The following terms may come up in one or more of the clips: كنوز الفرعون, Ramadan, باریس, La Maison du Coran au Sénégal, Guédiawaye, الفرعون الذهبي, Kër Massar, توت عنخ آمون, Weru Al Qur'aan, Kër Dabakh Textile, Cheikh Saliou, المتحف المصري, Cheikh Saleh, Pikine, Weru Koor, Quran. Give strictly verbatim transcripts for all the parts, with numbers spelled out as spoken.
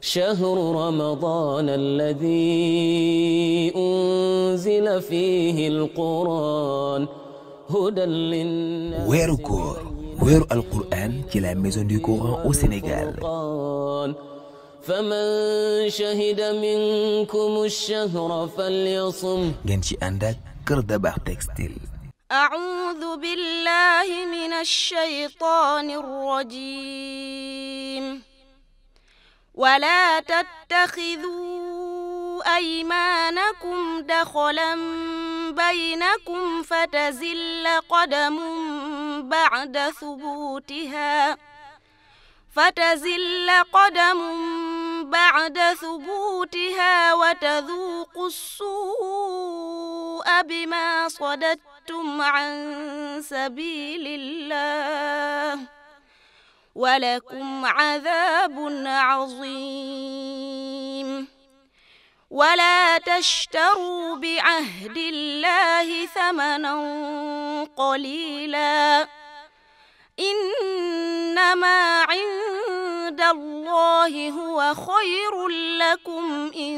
شهر رمضان الذي أنزل فيه القرآن هدى للناس. ويرو كور ويرو القرآن في لا ميزون دو كوران أو سينيغال. فمن شهد منكم الشهر فليصم. جنشي عندك كردباغ تكستيل. أعوذ بالله من الشيطان الرجيم. ولا تتخذوا أيمانكم دخلا بينكم فتزل قدم بعد ثبوتها فتزل قدم بعد ثبوتها وتذوقوا السوء بما صددتم عن سبيل الله ولكم عذاب عظيم. ولا تشتروا بعهد الله ثمنا قليلا إنما عند الله هو خير لكم إن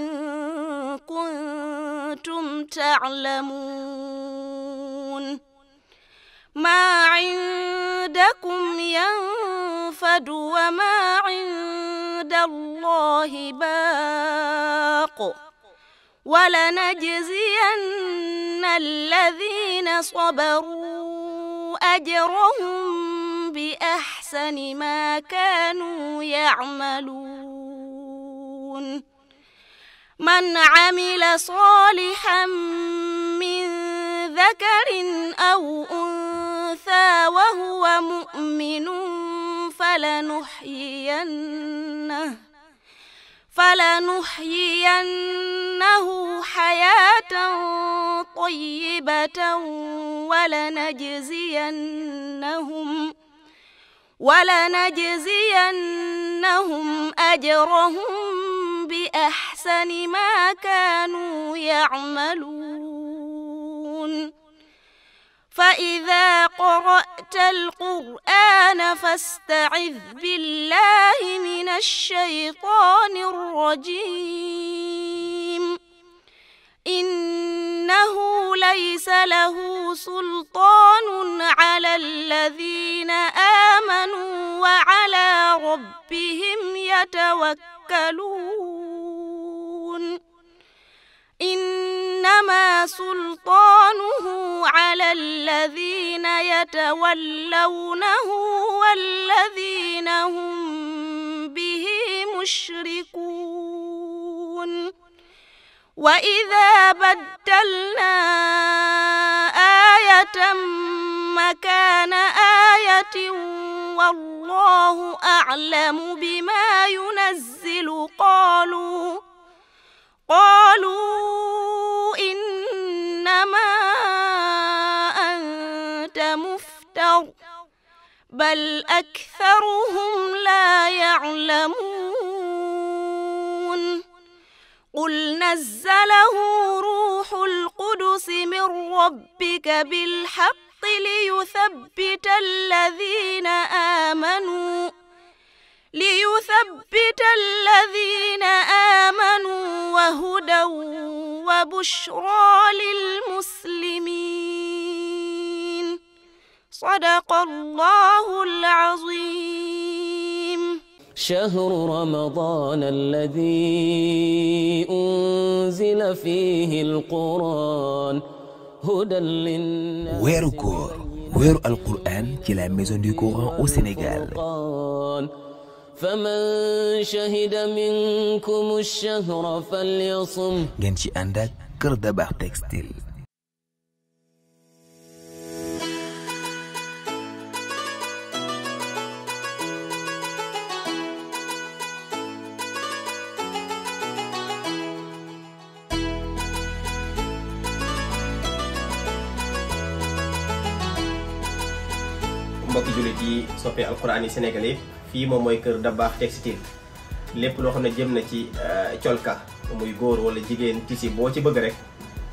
كنتم تعلمون. ما عندكم ينفد وما عند الله باق ولنجزين الذين صبروا أجرهم بأحسن ما كانوا يعملون. من عمل صالحا من ذكر أو أنثى وهو مؤمن فلنحيينه فلنحيينه حياة طيبة ولنجزينهم ولنجزينهم أجرهم بأحسن ما كانوا يعملون. فإذا قرأت القرآن فاستعذ بالله من الشيطان الرجيم. إنه ليس له سلطان على الذين آمنوا وعلى ربهم يتوكلون. إنما سلطانه على الذين يتولونه والذين هم به مشركون. وإذا بدلنا آية مكان آية والله أعلم بما ينزل قالوا قالوا إنما أنت مفتر بل أكثرهم لا يعلمون. قل نزله روح القدس من ربك بالحق ليثبت الذين آمنوا ليثبت الذين آمنوا وهدى وبشرى للمسلمين. صدق الله العظيم. شهر رمضان الذي أنزل فيه القرآن هدى للناس. ويرو كور ويرو القرآن في لا ميزون دو كوران أو سينيغال. فمن شهد منكم الشهر فليصم. جنشي عندك كردباغ تكستيل. mbokki jullit yi soppee alquran yi Sénégal yi fii moom mooy kër Dabakh Textile lépp loo xam ne jëm na ci colka muy góor wala jigéen tisi boo ci bëgg rek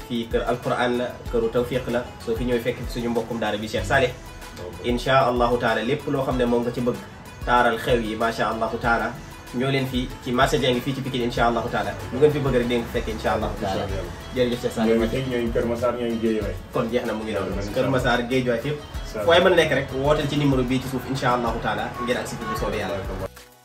fii kër alquran la këru tawfiq la soo fi ñëwee fekk suñu mbokkum daara bi Cheikh Saleh insha allahu taala lépp loo xam ne moom nga ci bëgg taaral xew yi macha allahu taala ñoo leen fii ci marché jeng fii ci Pikine insha allahu taala lu ngeen fi bëgg rek dégg fekk insha allahu taala jërëjëf Cheikh Saliou ñooñu Kër Massar ñooñu Guédiawaye kon jeex na mu ngi noonu Kër Massar Guédiawaye fépp fooy mën nekk rek wooteel ci numéro bii ci suuf insha allahu taala ngeen ak si bi soobee yàlla